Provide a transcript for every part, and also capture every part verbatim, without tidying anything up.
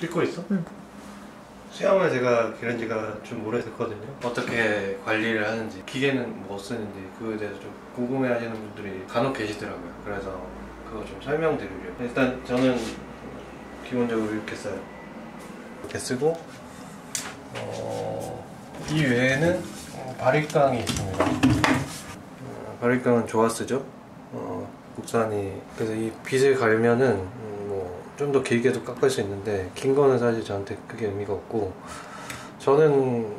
찍고 있어? 응. 수영을 제가 기른 지가 좀 오래됐거든요. 어떻게 관리를 하는지, 기계는 뭐 쓰는지 그거에 대해서 좀 궁금해하시는 분들이 간혹 계시더라고요. 그래서 그거 좀 설명드리려고. 일단 저는 기본적으로 이렇게 써요. 이렇게 쓰고 어... 이 외에는 바리깡이 있습니다. 어, 바리깡은 조화스죠. 어, 국산이. 그래서 이 빗을 갈면은 음, 뭐 좀 더 길게도 깎을 수 있는데 긴 거는 사실 저한테 크게 의미가 없고, 저는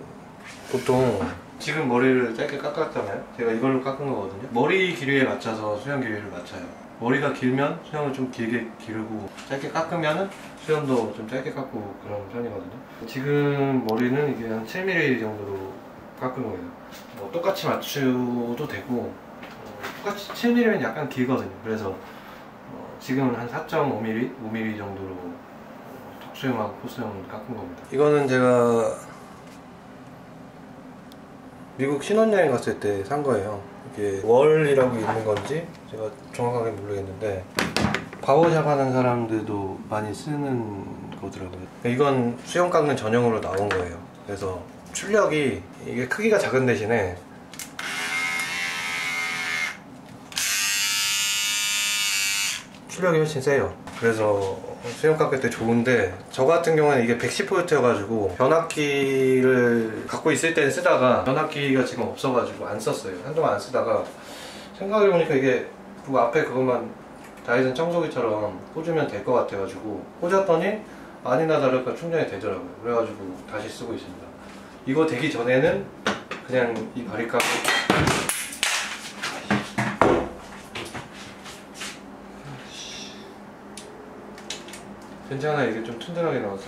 보통 지금 머리를 짧게 깎았잖아요. 제가 이걸로 깎은 거거든요. 머리 길이에 맞춰서 수염 길이를 맞춰요. 머리가 길면 수염을 좀 길게 기르고, 짧게 깎으면은 수염도 좀 짧게 깎고 그런 편이거든요. 지금 머리는 이게 한 칠 밀리미터 정도로 깎은 거예요. 뭐 똑같이 맞추도 되고, 똑같이 칠 밀리미터는 약간 길거든요. 그래서 어, 지금은 한 사 점 오 밀리미터, 오 밀리미터 정도로 턱수염하고 코수염을 깎은 겁니다. 이거는 제가 미국 신혼여행 갔을 때 산 거예요. 이게 월이라고 있는 건지 제가 정확하게 모르겠는데 바버샵 하는 사람들도 많이 쓰는 거더라고요. 이건 수염 깎는 전용으로 나온 거예요. 그래서 출력이, 이게 크기가 작은 대신에 출력이 훨씬 세요. 그래서 수염 깎을 때 좋은데, 저 같은 경우는 이게 백십 볼트여가지고 변압기를 갖고 있을 때는 쓰다가, 변압기가 지금 없어가지고 안 썼어요. 한동안 안 쓰다가 생각해보니까 이게 그 앞에 그것만 다이슨 청소기처럼 꽂으면 될 것 같아가지고 꽂았더니 아니나 다를까 충전이 되더라고요. 그래가지고 다시 쓰고 있습니다. 이거 되기 전에는 그냥 이 바리깡 괜찮아. 이게 좀 튼튼하게 나와서.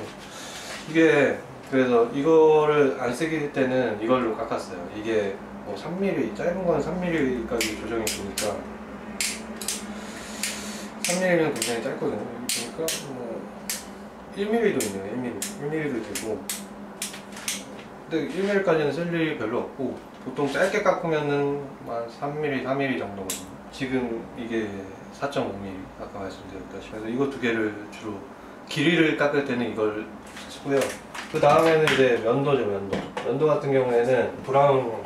이게 그래서 이거를 안 쓰기 때는 이걸로 깎았어요. 이게 뭐 삼 밀리미터, 짧은 건 삼 밀리미터까지 조정이 되니까 삼 밀리미터는 굉장히 짧거든요. 그러니까 뭐 일 밀리미터도 있네요. 일 밀리미터, 일 밀리미터도 되고. 근데 일 밀리미터까지는 쓸 일이 별로 없고, 보통 짧게 깎으면은 한 삼 밀리미터, 사 밀리미터 정도거든요. 지금 이게 사 점 오 밀리미터 아까 말씀드렸다시피. 그래서 이거 두 개를 주로, 길이를 깎을 때는 이걸 쓰고요. 그 다음에는 이제 면도죠. 면도 면도 같은 경우에는 브라운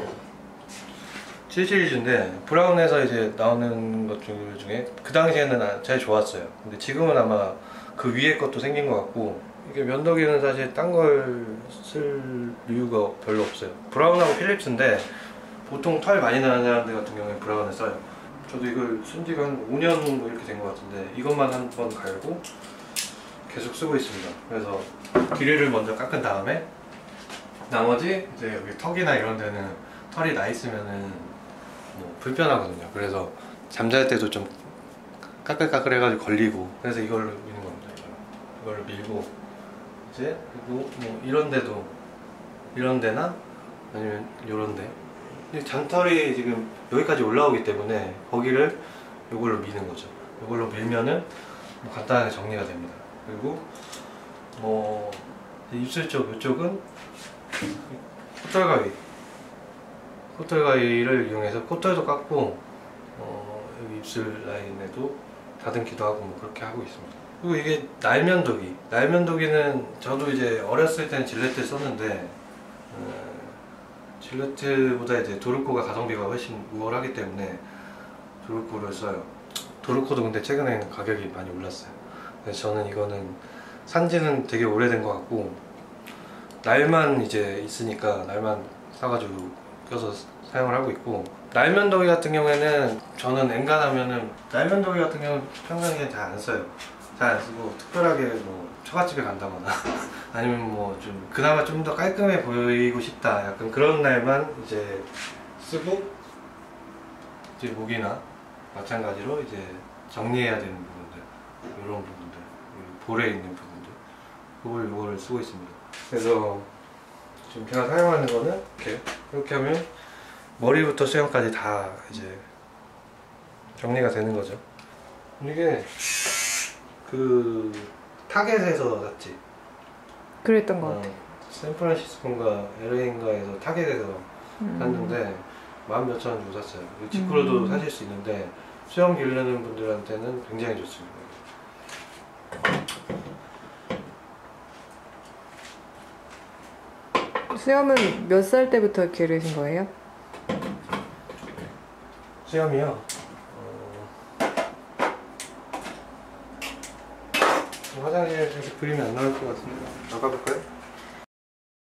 칠 시리즈인데, 브라운에서 이제 나오는 것 중에 그 당시에는 제일 좋았어요. 근데 지금은 아마 그 위에 것도 생긴 것 같고, 이게 면도기는 사실 딴 걸 쓸 이유가 별로 없어요. 브라운하고 필립스인데 보통 털 많이 나는 사람들 같은 경우에 브라운을 써요. 저도 이걸 쓴 지가 한 오 년 뭐 이렇게 된 것 같은데, 이것만 한 번 갈고 계속 쓰고 있습니다. 그래서 길이를 먼저 깎은 다음에 나머지 이제 여기 턱이나 이런 데는 털이 나 있으면은 뭐 불편하거든요. 그래서 잠잘 때도 좀 까끌까끌 해가지고 걸리고, 그래서 이걸로 미는 겁니다. 이걸로 밀고 이제, 그리고 뭐 이런 데도, 이런 데나 아니면 요런 데, 잔털이 지금 여기까지 올라오기 때문에 거기를 이걸로 미는 거죠. 이걸로 밀면은 뭐 간단하게 정리가 됩니다. 그리고 뭐 입술 쪽, 이쪽은 코털가위, 코털가위를 이용해서 코털도 깎고, 어, 여기 입술 라인에도 다듬기도 하고 뭐 그렇게 하고 있습니다. 그리고 이게 날면도기. 날면도기는 저도 이제 어렸을 때는 질레트 썼는데, 음, 질레트보다 이제 도르코가 가성비가 훨씬 우월하기 때문에 도르코를 써요. 도르코도 근데 최근에는 가격이 많이 올랐어요. 그래서 저는 이거는 산지는 되게 오래된 것 같고, 날만 이제 있으니까 날만 사가지고 껴서 사용을 하고 있고, 날면도기 같은 경우에는 저는 엔간하면은 날면도기 같은 경우는 평상시에 잘 안 써요. 잘 안 쓰고 특별하게 뭐 처갓집에 간다거나 아니면 뭐 좀 그나마 좀 더 깔끔해 보이고 싶다, 약간 그런 날만 이제 쓰고, 이제 목이나 마찬가지로 이제 정리해야 되는 부분들, 이런 부분들, 볼에 있는 부분들, 그걸 요거를 쓰고 있습니다. 그래서 지금 제가 사용하는 거는 이렇게 이렇게 하면 머리부터 수염까지 다 이제 정리가 되는 거죠. 이게 그 타겟에서 샀지. 그랬던 것 어, 같아. 샌프란시스코인가 엘에이인가에서 타겟에서 음. 샀는데 만 몇천 원 주고 샀어요. 직구로도 음. 사실 수 있는데 수염 기르는 분들한테는 굉장히 좋습니다. 수염은 몇 살 때부터 기르신 거예요? 수염이요? 어... 화장실에서 그림이 안 나올 것 같은데 나가볼까요?